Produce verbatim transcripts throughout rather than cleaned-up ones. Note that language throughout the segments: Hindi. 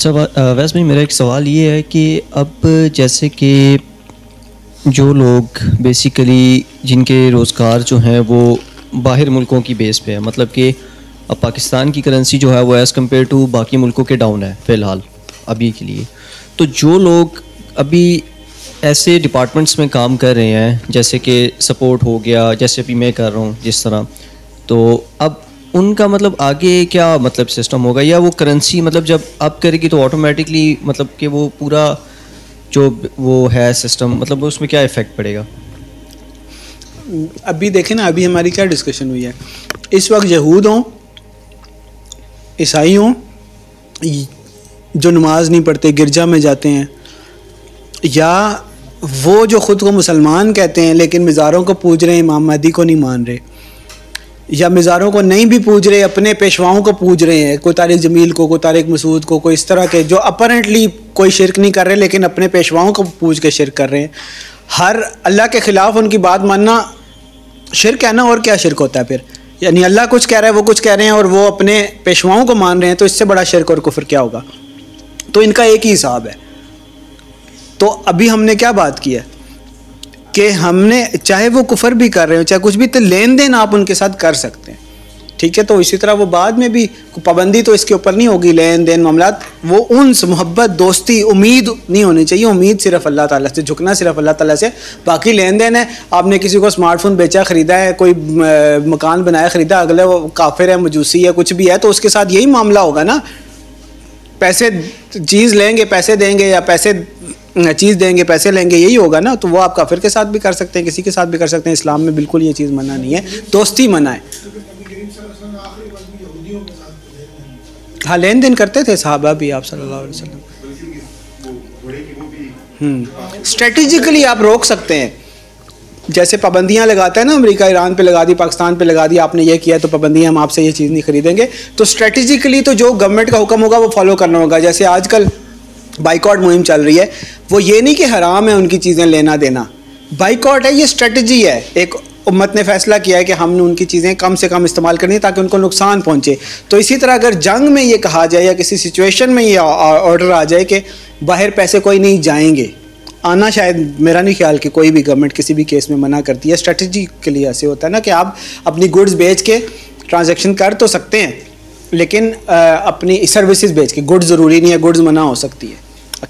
अच्छा वैसे भी मेरा एक सवाल ये है कि अब जैसे कि जो लोग बेसिकली जिनके रोज़गार जो हैं वो बाहर मुल्कों की बेस पे है, मतलब कि अब पाकिस्तान की करेंसी जो है वो एज़ कम्पेयर टू बाकी मुल्कों के डाउन है फ़िलहाल अभी के लिए, तो जो लोग अभी ऐसे डिपार्टमेंट्स में काम कर रहे हैं जैसे कि सपोर्ट हो गया, जैसे अभी मैं कर रहा हूँ जिस तरह, तो अब उनका मतलब आगे क्या मतलब सिस्टम होगा, या वो करेंसी मतलब जब आप करेगी तो ऑटोमेटिकली मतलब कि वो पूरा जो वो है सिस्टम मतलब उसमें क्या इफ़ेक्ट पड़ेगा? अभी देखें ना, अभी हमारी क्या डिस्कशन हुई है, इस वक्त यहूद हों, ईसाई हों, जो नमाज़ नहीं पढ़ते, गिरजा में जाते हैं, या वो जो ख़ुद को मुसलमान कहते हैं लेकिन मज़ारों को पूज रहे हैं, इमाम महदी को नहीं मान रहे, या मज़ारों को नहीं भी पूज रहे, अपने पेशवाओं को पूज रहे हैं, कोई तारिक जमील को, कोई तारिक मसूद को, कोई इस तरह के जो अपरेंटली कोई शिरक नहीं कर रहे लेकिन अपने पेशवाओं को पूज के शिरक कर रहे हैं। हर अल्लाह के ख़िलाफ़ उनकी बात मानना शिरक है ना, और क्या शिरक होता है फिर? यानी अल्लाह कुछ कह रहा है, वो कुछ कह रहे हैं और वो अपने पेशवाओं को मान रहे हैं, तो इससे बड़ा शिरक और कुफ्र क्या होगा? तो इनका एक ही हिसाब है। तो अभी हमने क्या बात की है कि हमने चाहे वो कुफर भी कर रहे हो चाहे कुछ भी, तो लेन देन आप उनके साथ कर सकते हैं, ठीक है? तो इसी तरह वो बाद में भी पाबंदी तो इसके ऊपर नहीं होगी, लेन देन मामलात, वो उनस मोहब्बत दोस्ती उम्मीद नहीं होनी चाहिए। उम्मीद सिर्फ अल्लाह ताला से, झुकना सिर्फ अल्लाह ताला से, बाकी लेन देन है। आपने किसी को स्मार्टफोन बेचा ख़रीदा है, कोई मकान बनाया ख़रीदा, अगले वो काफिर है, मजूसी है, कुछ भी है, तो उसके साथ यही मामला होगा ना। पैसे चीज़ लेंगे पैसे देंगे, या पैसे चीज़ देंगे पैसे लेंगे, यही होगा ना। तो वो आप काफिर के साथ भी कर सकते हैं, किसी के साथ भी कर सकते हैं। इस्लाम में बिल्कुल ये चीज़ मना नहीं है, दोस्ती मना है। हाँ, लेन देन करते थे सहाबा भी आप सल्लल्लाहु अलैहि वसल्लम। स्ट्रेटेजिकली आप रोक सकते हैं, जैसे पाबंदियाँ लगाता है ना अमेरिका, ईरान पे लगा दी, पाकिस्तान पे लगा दी, आपने ये किया तो पाबंदियाँ, हम आपसे ये चीज़ नहीं खरीदेंगे। तो स्ट्रेटेजिकली तो जो गवर्नमेंट का हुक्म होगा वो फॉलो करना होगा। जैसे आजकल बाइकॉट मुहिम चल रही है, वो ये नहीं कि हराम है उनकी चीज़ें लेना देना, बाइकॉट है, ये स्ट्रेटजी है। एक उम्मत ने फैसला किया है कि हमने उनकी चीज़ें कम से कम इस्तेमाल करनी है ताकि उनको नुकसान पहुंचे। तो इसी तरह अगर जंग में ये कहा जाए या किसी सिचुएशन में ये ऑर्डर आ जाए कि बाहर पैसे कोई नहीं जाएंगे, आना शायद, मेरा नहीं ख्याल कि कोई भी गवर्नमेंट किसी भी केस में मना करती है। स्ट्रेटजी के लिए ऐसे होता है ना कि आप अपनी गुड्स बेच के ट्रांजेक्शन कर तो सकते हैं, लेकिन आ, अपनी सर्विसेज बेच के, गुड्स ज़रूरी नहीं है, गुड्स मना हो सकती है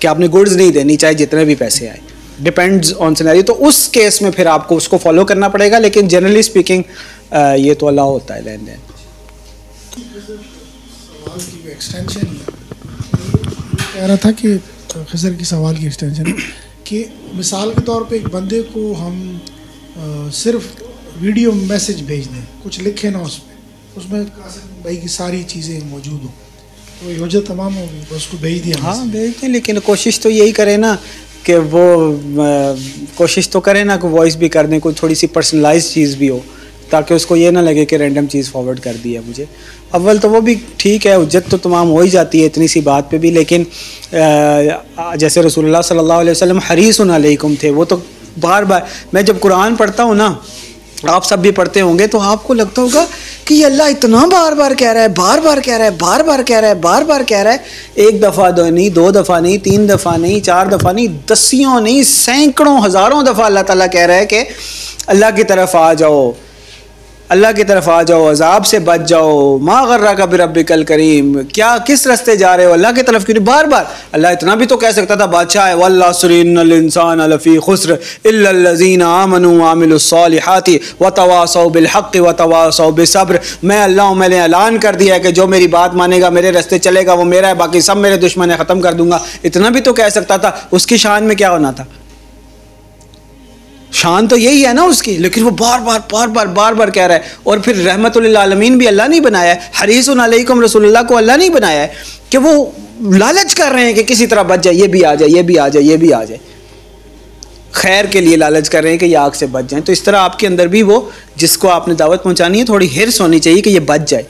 कि आपने गुड्स नहीं देनी चाहे जितने भी पैसे आए, डिपेंड्स ऑन सिनेरियो। तो उस केस में फिर आपको उसको फॉलो करना पड़ेगा, लेकिन जनरली स्पीकिंग ये तो अलाउ होता है लेन देन। एक्सटेंशन कह रहा था कि खिजर की सवाल की एक्सटेंशन कि मिसाल के तौर पे एक बंदे को हम आ, सिर्फ वीडियो मैसेज भेज दें, कुछ लिखे ना उस उसमें भाई की सारी चीज़ें मौजूद हों, तो योजना तमाम होगी, बस उसको भेज दिया। हाँ भेजते हैं, लेकिन कोशिश तो यही करें ना कि वो आ, कोशिश तो करें ना कि वॉइस भी कर दें, कोई थोड़ी सी पर्सनलाइज चीज़ भी हो, ताकि उसको ये ना लगे कि रैंडम चीज़ फॉरवर्ड कर दी है मुझे। अव्वल तो वो भी ठीक है, उज्जत तो तमाम हो ही जाती है इतनी सी बात पे भी, लेकिन आ, जैसे रसूलुल्लाह सल्लल्लाहु अलैहि वसल्लम हरीसुन अलैकुम थे, वो तो बार बार, मैं जब कुरान पढ़ता हूँ ना, आप सब भी पढ़ते होंगे, तो आपको लगता होगा कि ये अल्लाह इतना बार बार कह रहा है, बार बार कह रहा है, बार बार कह रहा है, बार बार कह रहा है, एक दफ़ा दो नहीं, दो दफ़ा नहीं, तीन दफ़ा नहीं, चार दफ़ा नहीं, दसियों नहीं, सैकड़ों हज़ारों दफ़ा अल्लाह ताला कह रहा है कि अल्लाह की तरफ आ जाओ, अल्लाह की तरफ आ जाओ, अजाब से बच जाओ, मा गर्रा का बिरब्बिकल करीम, क्या किस रास्ते जा रहे हो, अल्लाह की तरफ क्यों नहीं? बार बार अल्लाह इतना भी तो कह सकता था, बादशाह है, वल्लासर इन्नल इंसान लफी खुस्र इल्ला लजीना आमनू वामिलुस्सॉलिहाति वतवासौ बिलहक़्क़ि वतवासौ बिसब्र। मैं अल्लाह हूँ, मैंने ऐलान कर दिया है कि जो मेरी बात मानेगा, मेरे रास्ते चलेगा, वो मेरा है, बाकी सब मेरे दुश्मन है, ख़त्म कर दूंगा। इतना भी तो कह सकता था, उसकी शान में क्या होना था? शान तो यही है ना उसकी, लेकिन वो बार बार बार बार बार बार कह रहा है। और फिर रहमतुल लिल आलमीन भी अल्लाह नहीं बनाया है, हरीसुन अलैकुम रसूलुल्लाह को अल्लाह नहीं बनाया है कि वो लालच कर रहे हैं कि किसी तरह बच जाए, ये भी आ जाए, ये भी आ जाए, ये भी आ जाए, खैर के लिए लालच कर रहे हैं कि ये आग से बच जाए। तो इस तरह आपके अंदर भी वो, जिसको आपने दावत पहुँचानी है, थोड़ी हिर्स होनी चाहिए कि ये बच जाए,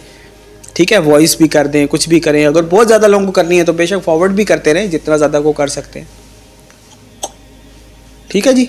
ठीक है? वॉइस भी कर दें, कुछ भी करें, अगर बहुत ज़्यादा लोगों को करनी है तो बेशक फॉरवर्ड भी करते रहें जितना ज़्यादा को कर सकते हैं, ठीक है जी।